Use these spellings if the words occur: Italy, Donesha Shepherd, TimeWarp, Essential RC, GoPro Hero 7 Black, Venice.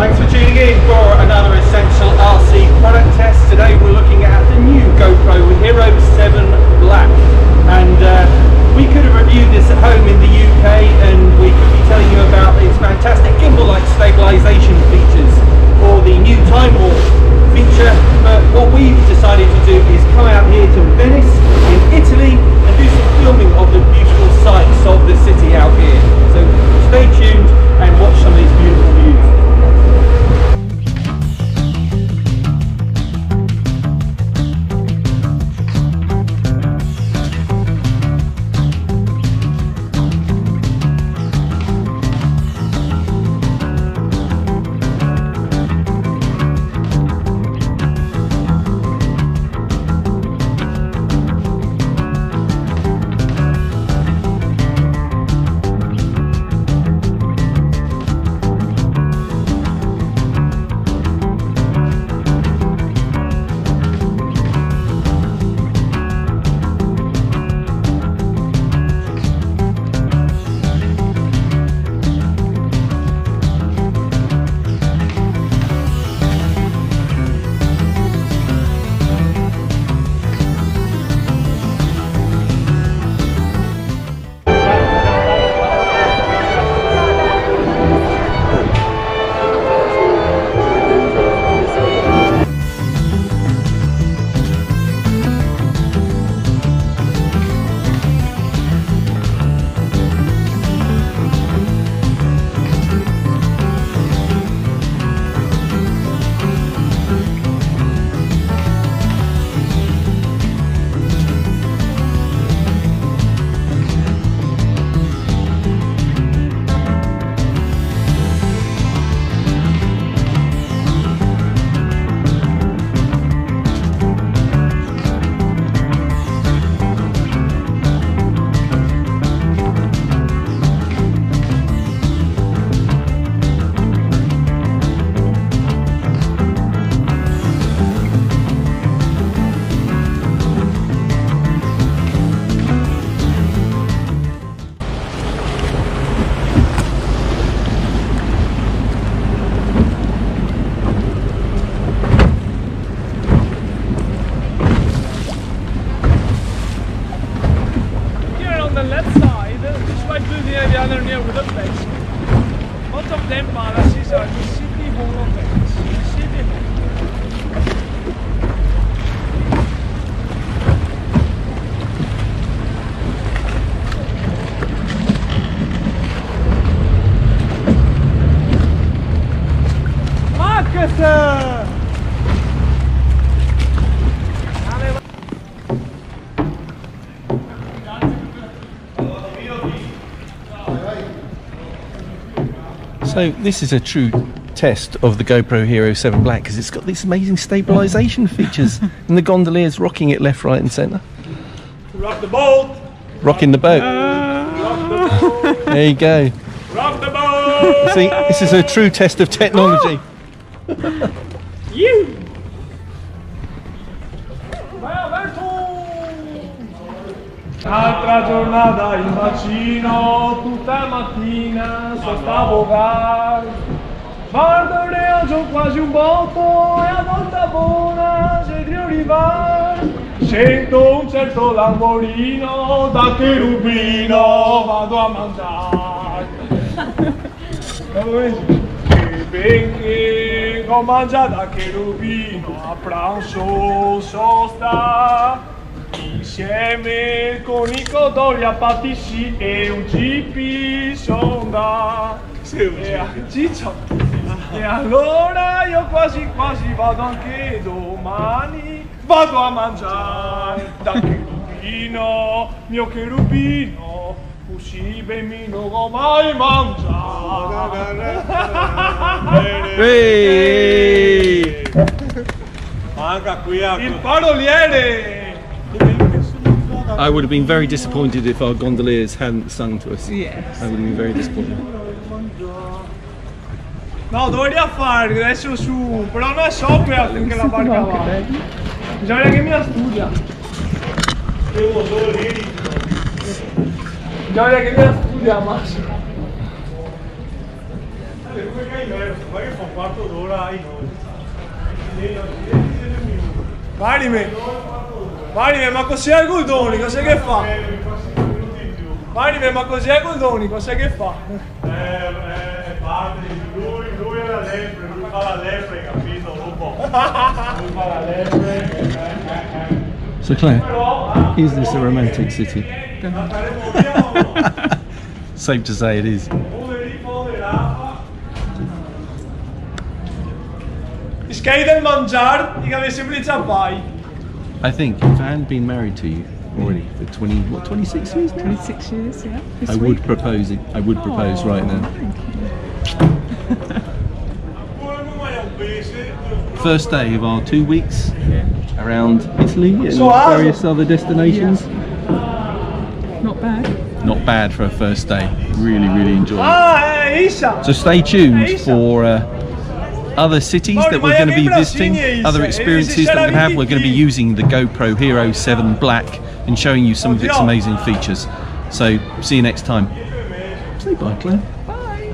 Thanks for tuning in for another Essential RC product test. Today we're looking at the new GoPro Hero 7 Black, and we could have reviewed this at home in the UK, and we could be telling you about its fantastic gimbal-like stabilisation features or the new TimeWarp feature, but what we've decided to do is come out here to Venice in Italy and do some filming of the beautiful sights of the city out here. So stay tuned and watch some of these beautiful views. So this is a true test of the GoPro Hero 7 Black because it's got these amazing stabilisation features and the gondolier's rocking it left, right and centre. Rock the boat! Rocking the boat. Rock the boat. There you go. Rock the boat! See, this is a true test of technology. Oh. You! Altra giornata in bacino, tutta mattina sottavo bar. Guardo quasi un botto e a volta buona se di arrivare. Sento un certo lamborino, da cherubino vado a mangiare. E perché ho mangiato da cherubino, a pranzo sono stato. Insieme con I codoli a patisci e un GP sonda e a Ciccio. E allora io quasi quasi vado anche domani, vado a mangiare da cherubino, mio cherubino, così ben mi non ho mai mangiare. Manca qui a il paroliere. I would have been very disappointed if our gondoliers hadn't sung to us. Yes. I would have been very disappointed. No, dovrei fare adesso su, però non sopra perché la barca va. Bisogna che mi studia. Devo solo lì. Bisogna che mi studia, ma. Vai di me. Vai di me, ma cos'è il gol d'unico? Sai che fa? Vai di me, ma cos'è il gol d'unico? Sai che fa? Parte di lui è la lepre, lui fa la lepre, capito? Lupo? Lui fa la lepre. So Claire, is this a romantic city? Safe to say it is. I think if I hadn't been married to you already for 26 years now? 26 years, yeah. I would propose it. I would propose right now. First day of our 2 weeks around Italy and various other destinations. Yeah. Not bad. Not bad for a first day. Really, really enjoyed it. So stay tuned for other cities that we're going to be visiting, other experiences that we're going to have. We're going to be using the GoPro Hero 7 Black and showing you some of its amazing features. So see you next time. Say bye, Claire. Bye.